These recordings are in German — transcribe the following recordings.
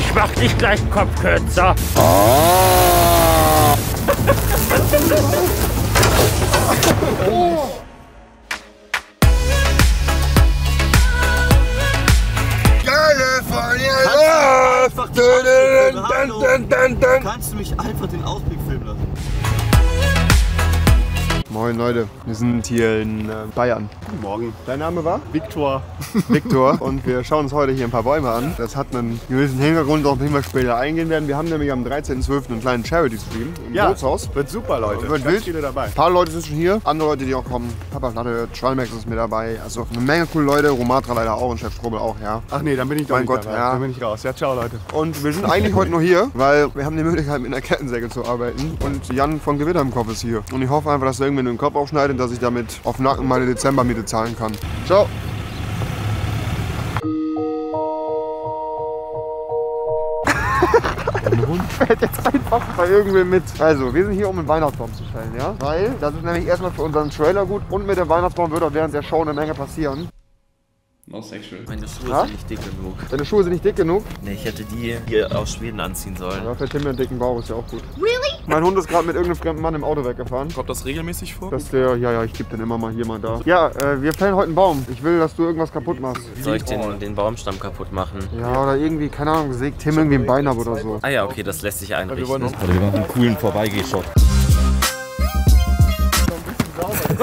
Ich mach dich gleich Kopfkürzer. Oh. Kannst du mich einfach den Ausblick filmen lassen? Moin Leute, wir sind hier in Bayern. Guten Morgen. Dein Name war? Viktor. Viktor. Und wir schauen uns heute hier ein paar Bäume an. Das hat einen gewissen Hintergrund, auf den wir später eingehen werden. Wir haben nämlich am 13.12. einen kleinen Charity-Stream im Bootshaus. Wird super, Leute. Wird wild. Viele dabei. Ein paar Leute sind schon hier, andere Leute, die auch kommen. Papa Flatte, Schwalmerx ist mit dabei. Also eine Menge coole Leute. Romatra leider auch und Chef Strobel auch, ja. Ach nee, dann bin ich doch nicht dabei. Ja. Dann bin ich raus. Ja, ciao, Leute. Und wir sind eigentlich heute nur hier, weil wir haben die Möglichkeit, mit einer Kettensäge zu arbeiten. Und Jan von Gewitter im Kopf ist hier. Und ich hoffe einfach, dass irgendwie den Kopf aufschneiden, dass ich damit auf Nacken meine Dezembermiete zahlen kann. Ciao! Fährt jetzt einfach bei irgendwem mit. Also, wir sind hier, um einen Weihnachtsbaum zu fällen, ja? Weil, das ist nämlich erstmal für unseren Trailer gut und mit dem Weihnachtsbaum wird auch während der Show eine Menge passieren. No sexual. Meine Schuhe sind nicht dick genug. Deine Schuhe sind nicht dick genug? Ne, ich hätte die hier aus Schweden anziehen sollen. Ja, für Tim einen dicken Bauch ist ja auch gut. Really? Mein Hund ist gerade mit irgendeinem fremden Mann im Auto weggefahren. Kommt das regelmäßig vor? Dass der, ja, ich gebe den immer mal hier, mal da. Ja, wir fällen heute einen Baum. Ich will, dass du irgendwas kaputt machst. Soll ich den Baumstamm kaputt machen? Ja, oder irgendwie, keine Ahnung, sägt Tim irgendwie ein Bein ab oder so. Ah ja, okay, das lässt sich einrichten. Wir machen einen coolen Vorbeigehshot.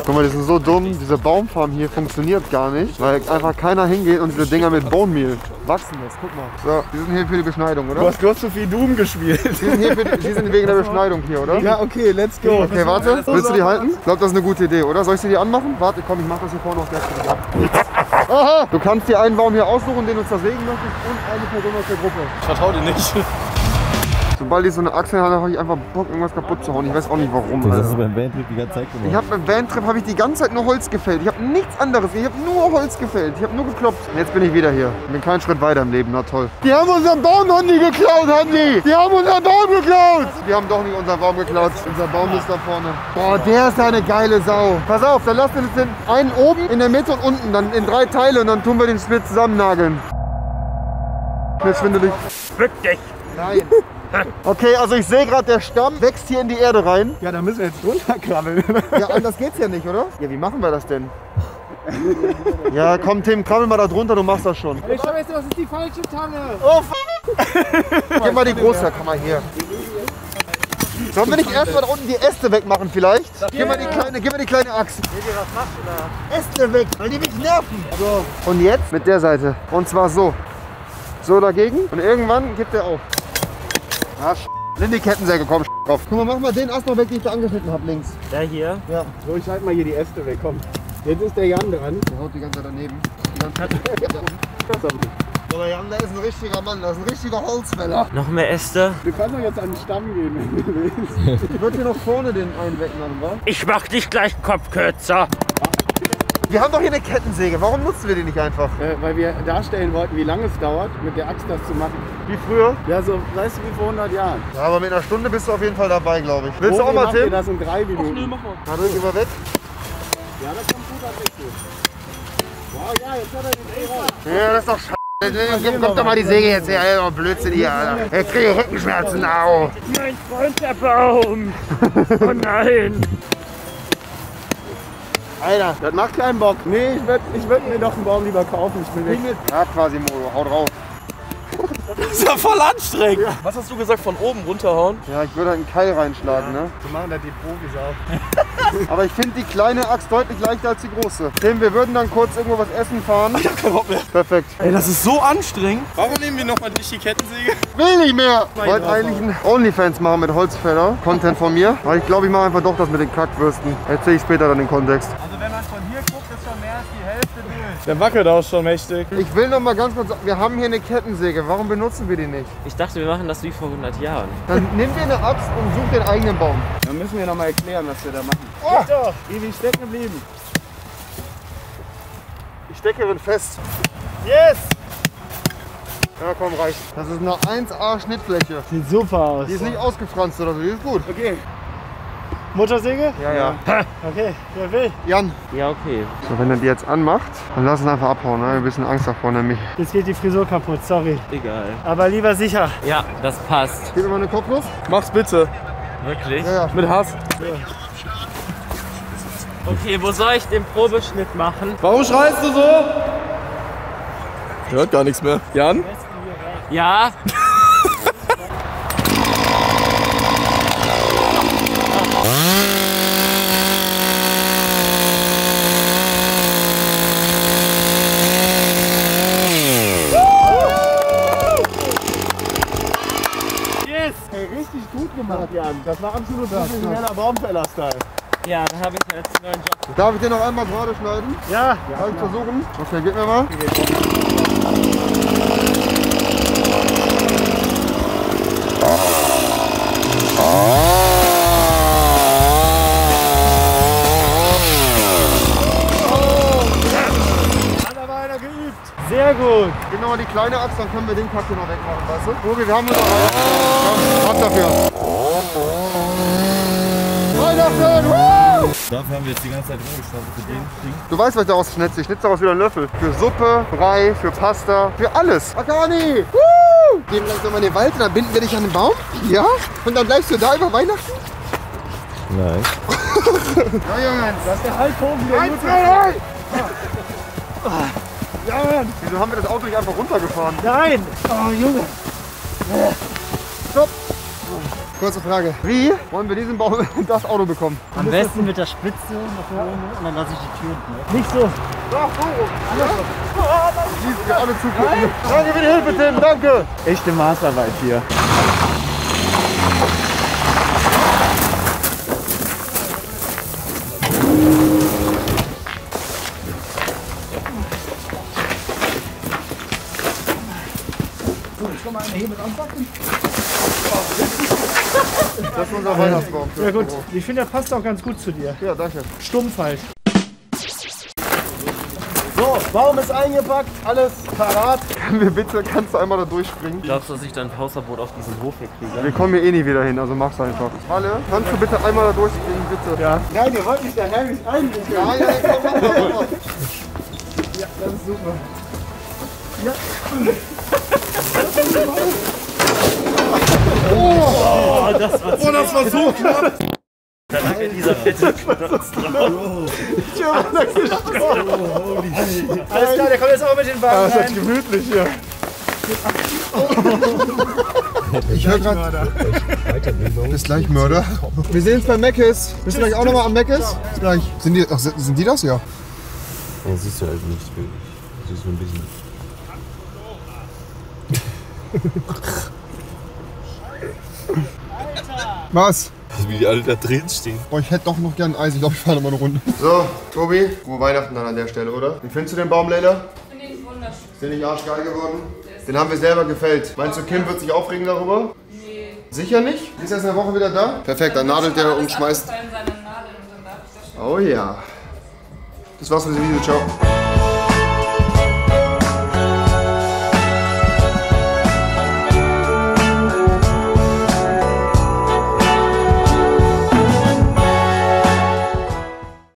Guck mal, die sind so dumm, diese Baumfarm hier funktioniert gar nicht, weil einfach keiner hingeht und diese Dinger mit Bone Meal wachsen lässt. Guck mal. So, die sind hier für die Beschneidung, oder? Du hast kurz so viel Doom gespielt. Die sind wegen der Beschneidung hier, oder? Ja, okay, let's go. Okay, warte. Willst du die halten? Ich glaube, das ist eine gute Idee, oder? Soll ich sie dir anmachen? Warte, komm, ich mach das hier vorne noch gleich wieder ab. Aha! Du kannst dir einen Baum hier aussuchen, den du zersägen möchtest und eine Person aus der Gruppe. Ich vertraue dir nicht. Sobald ich so eine Achsel habe, habe ich einfach Bock, irgendwas kaputt zu hauen. Ich weiß auch nicht warum. Das hast du beim Vantrip die ganze Zeit gemacht. Beim Vantrip habe ich die ganze Zeit nur Holz gefällt. Ich habe nichts anderes. Ich habe nur Holz gefällt. Ich habe nur geklopft. Und jetzt bin ich wieder hier. Ich bin keinen Schritt weiter im Leben. Na toll. Die haben unseren Baum, Handy, geklaut, Handy. Die haben unseren Baum geklaut. Die haben doch nicht unseren Baum geklaut. Unser Baum ist da vorne. Boah, der ist eine geile Sau. Pass auf, dann lassen wir jetzt den einen oben, in der Mitte und unten. Dann in 3 Teile und dann tun wir den Split zusammennageln. Jetzt finde dich. Bück dich. Nein. Okay, also ich sehe gerade, der Stamm wächst hier in die Erde rein. Ja, da müssen wir jetzt runterkrabbeln. Ja, anders geht's ja nicht, oder? Ja, wie machen wir das denn? Ja, komm Tim, krabbel mal da drunter, du machst das schon. Ich glaube jetzt, das ist die falsche Tanne. Oh, f***. Gib mal die große, komm mal her. Sollen wir nicht erstmal da unten die Äste wegmachen vielleicht? Yeah. Gib mal die kleine Axt. Äste weg, weil die mich nerven. So. Und jetzt mit der Seite. Und zwar so. So dagegen und irgendwann gibt er auf. Ah, in die Kettensäge, komm, drauf. Guck mal, mach mal den Ast noch weg, den ich da angeschnitten habe, links. Der hier? Ja. So, ich halte mal hier die Äste weg, komm. Jetzt ist der Jan dran. Der haut die ganze Zeit daneben. So, der Jan, der ist ein richtiger Mann, das ist ein richtiger Holzfäller. Noch mehr Äste? Du kannst doch jetzt an den Stamm gehen, wenn du willst. Ich würde hier noch vorne den einen wegmachen, wa? Ich mach dich gleich Kopfkürzer. Wir haben doch hier eine Kettensäge, warum nutzen wir die nicht einfach? Weil wir darstellen wollten, wie lange es dauert, mit der Axt das zu machen. Wie früher? Ja, so, weißt du, wie vor 100 Jahren. Ja, aber mit einer Stunde bist du auf jeden Fall dabei, glaube ich. Willst du auch mal, Tim? Wir das in 3 Minuten. Ach, nee, mach mal. Na, drück über weg. Ja, das kommt gut an Wechsel. Wow, ja, jetzt hat er den Dreh. Ja, das ist doch scheiße. Kommt doch mal die Säge jetzt her. Ja, Blödsinn hier, Alter. Jetzt kriege ich Rückenschmerzen, au. Mein Freund, der Baum. Oh nein. Alter, das macht keinen Bock. Nee, ich würd mir doch einen Baum lieber kaufen. Ich bin weg. Ja, quasi Modo. Hau drauf. Das ist ja voll anstrengend. Ja. Was hast du gesagt, von oben runterhauen? Ja, ich würde halt einen Keil reinschlagen, ja, ne? So machen das die Profis auch. Aber ich finde die kleine Axt deutlich leichter als die große. Tim, wir würden dann kurz irgendwo was essen fahren. Ich hab keinen Bock mehr. Perfekt. Ey, das ist so anstrengend. Warum nehmen wir nochmal nicht die Kettensäge? Will nicht mehr. Ich wollte eigentlich einen Onlyfans machen mit Holzfäller. Content von mir. Aber ich glaube, ich mache einfach doch das mit den Kackwürsten. Erzähle ich später dann den Kontext. Also wenn man von hier guckt, ist schon mehr als die Hälfte durch. Der wackelt auch schon mächtig. Ich will noch mal ganz kurz sagen, wir haben hier eine Kettensäge. Warum benutzen wir die nicht? Ich dachte, wir machen das wie vor 100 Jahren. Dann nimm dir eine Axt und such den eigenen Baum. Dann müssen wir noch mal erklären, was wir da machen. Oh! Geht doch! Ewig stecken geblieben. Die Steckerin fest. Yes! Ja, komm, reicht. Das ist eine 1A-Schnittfläche. Sieht super aus. Die ist nicht ausgefranst oder so, die ist gut. Okay. Motorsäge? Ja, ja. Okay, wer will? Jan. Ja, okay. So, wenn er die jetzt anmacht, dann lass es einfach abhauen, ne? Ein bisschen Angst davor, nämlich. Jetzt geht die Frisur kaputt, sorry. Egal. Aber lieber sicher. Ja, das passt. Gib mir mal eine Kopfnuss. Mach's bitte. Wirklich? Ja, ja. Mit Hass. Ja. Okay, wo soll ich den Probeschnitt machen? Warum schreist du so? Hört gar nichts mehr. Jan? Ja? Das war absolut professioneller Baumfäller-Style. Ja, da habe ich jetzt einen neuen Job. Darf ich den noch einmal gerade schneiden? Ja. Kann ich versuchen? Okay, gib mir mal. Hat aber einer geübt. Sehr gut. Gib mir mal die kleine ab, dann können wir den Pack hier noch wegmachen, weißt du? Tobi, wir haben noch einen. Was dafür? Dafür haben wir jetzt die ganze Zeit rumgestanden für den Ding. Du weißt, was ich daraus schnitze. Ich schnitze daraus wieder einen Löffel. Für Suppe, Brei, für Pasta, für alles. Akani! Woo! Gehen wir langsam in den Wald und dann binden wir dich an den Baum? Ja? Und dann bleibst du da über Weihnachten? Nein. Ja, Jungs, das ist der Halbhofen. Ja, Mann. Wieso haben wir das Auto nicht einfach runtergefahren? Nein! Oh, Junge! Stopp! Kurze Frage. Wie wollen wir diesen Baum in das Auto bekommen? Am besten mit der Spitze nach oben und dann lasse ich die Tür unten. Nicht so. Doch, so. Alle zugucken. Danke für die Hilfe, Tim. Danke. Echte Maßarbeit hier. So, ich kann mal hier mit anpacken. Das ist unser Weihnachtsbaum. Ja gut, ich finde, der passt auch ganz gut zu dir. Ja, danke. Stumpf halt. So, Baum ist eingepackt, alles parat. Kannst du einmal da durchspringen? Glaubst du, dass ich dein Hausverbot auf diesen Hof hier kriege? Wir kommen hier eh nie wieder hin, also mach's einfach. Alle, kannst du bitte einmal da durchspringen, bitte? Ja. Nein, ihr wollt mich da heimlich einwickeln. Nein, nein, komm mal rüber. Ja, das ist super. Ja. Das ist super. Oh, das war so knapp! Da lag ja dieser fette Knotz drauf. Ich hab da gesprochen. Oh, holy shit. Alles klar, der kommt jetzt auch mit den Wagen rein. Das ist gemütlich hier. Ich höre gerade. Bis gleich, Mörder. Wir sehen uns bei Meckes. Bist du gleich auch nochmal am Meckes? Bis gleich. Sind die das? Ja. Ja, siehst du halt nicht wirklich. Siehst du ein bisschen. Alter! Was? Wie die alle da drin stehen. Boah, ich hätte doch noch gern Eis. Ich glaube, ich fahre nochmal eine Runde. So, Tobi, frohe Weihnachten dann an der Stelle, oder? Wie findest du den Baum, Leila? Ich finde ihn wunderschön. Ist der nicht arschgeil geworden? Den haben wir selber gefällt. Meinst du, Kim wird sich aufregen darüber? Nee. Sicher nicht? Ist erst in der Woche wieder da? Perfekt, dann nadelt der und schmeißt. Oh ja. Das war's mit dem Video, ciao.